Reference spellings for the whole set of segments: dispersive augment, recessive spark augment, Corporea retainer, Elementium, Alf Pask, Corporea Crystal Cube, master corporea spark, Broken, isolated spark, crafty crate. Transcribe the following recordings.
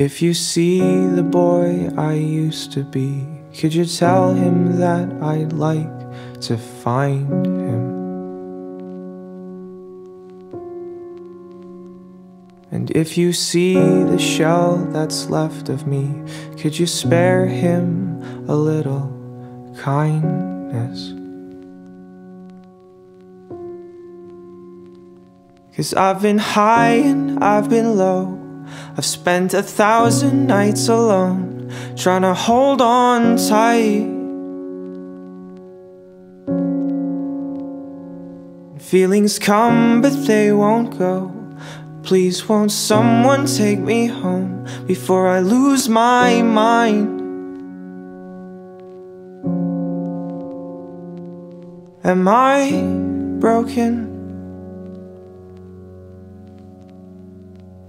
If you see the boy I used to be, could you tell him that I'd like to find him? And if you see the shell that's left of me, could you spare him a little kindness? 'Cause I've been high and I've been low, I've spent 1,000 nights alone, trying to hold on tight, feelings come but they won't go. Please won't someone take me home before I lose my mind? Am I broken?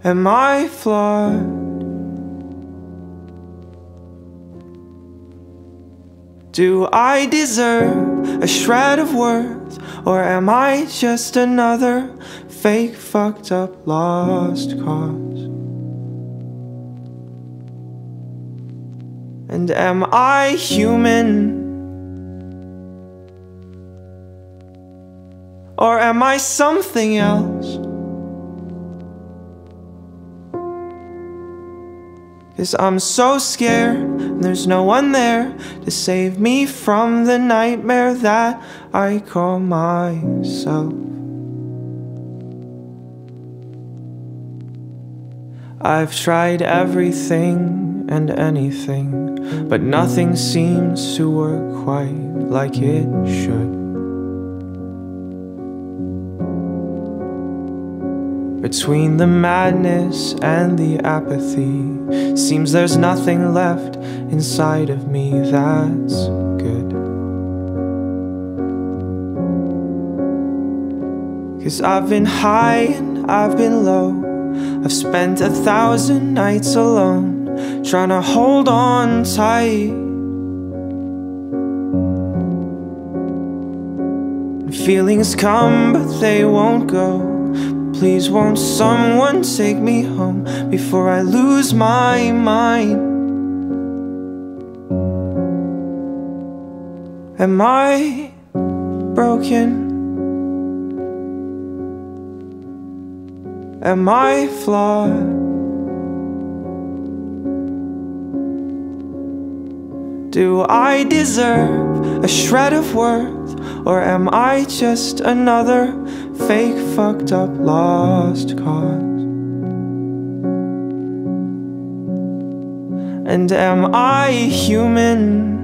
Am I flawed? Do I deserve a shred of worth, or am I just another fake, fucked up, lost cause? And am I human? Or am I something else? 'Cause I'm so scared, and there's no one there to save me from the nightmare that I call myself. I've tried everything and anything, but nothing seems to work quite like it should. Between the madness and the apathy, seems there's nothing left inside of me that's good. 'Cause I've been high and I've been low, I've spent 1,000 nights alone, trying to hold on tight, feelings come but they won't go. Please won't someone take me home before I lose my mind? Am I broken? Am I flawed? Do I deserve a shred of worth, or am I just another fake, fucked up, lost cause? And am I human?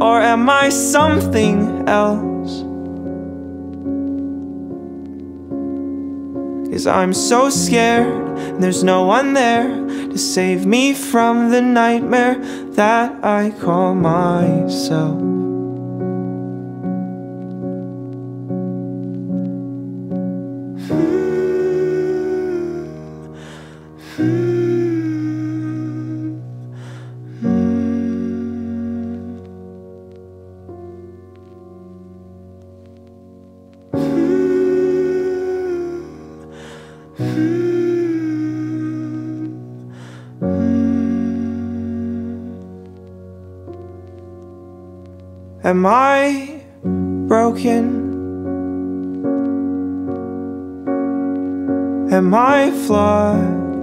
Or am I something else? 'Cause I'm so scared, and there's no one there to save me from the nightmare that I call myself. Am I broken? Am I flawed?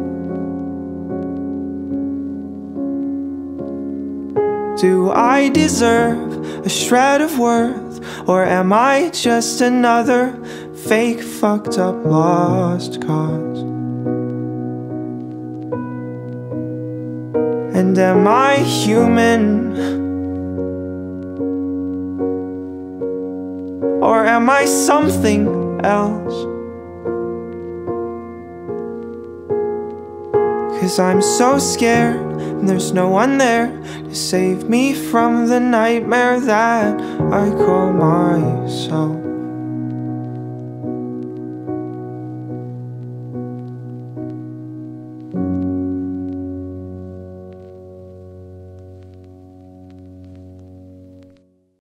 Do I deserve a shred of worth, or am I just another fake, fucked up, lost cause? And am I human? Or am I something else? 'Cause I'm so scared, and there's no one there to save me from the nightmare that I call myself.